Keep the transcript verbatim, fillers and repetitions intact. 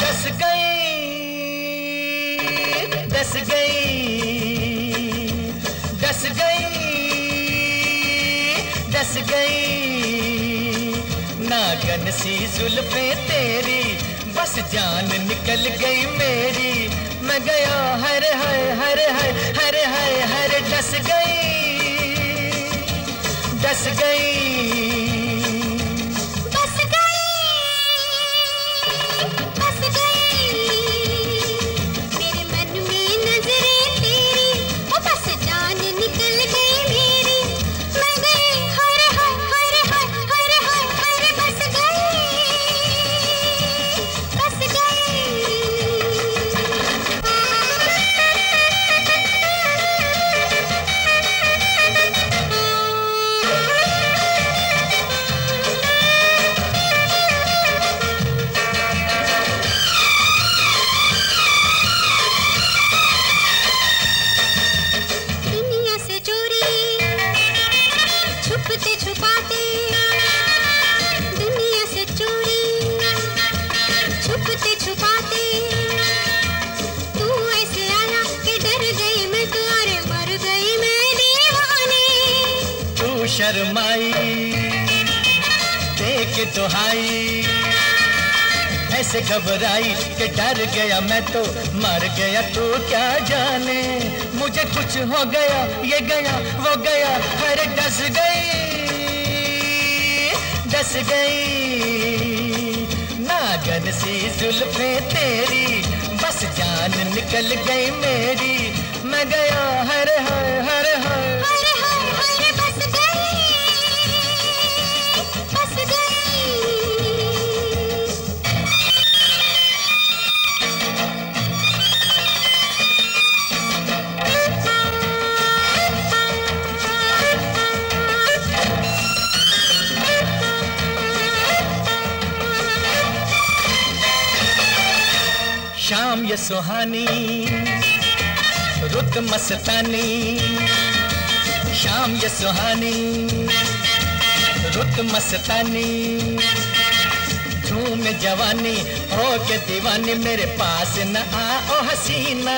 दस गई दस गई दस गई नागिन सी जुल्फें तेरी, बस जान निकल गई मेरी। मैं गया हर हर हर हर हर हर हर दस गई दस गई शर्माई देख दुहाई, ऐसे घबराई कि डर गया मैं तो मर गया। तू क्या जाने मुझे कुछ हो गया, ये गया वो गया। हर दस गई दस गई नागिन सी जुल्फें तेरी, बस जान निकल गई मेरी। मैं गया हर हर हर हर शाम ये सुहानी रुत मस्तानी, शाम ये सुहानी रुत मस्तानी, झूम जवानी हो के दीवानी, मेरे पास न आओ हसीना।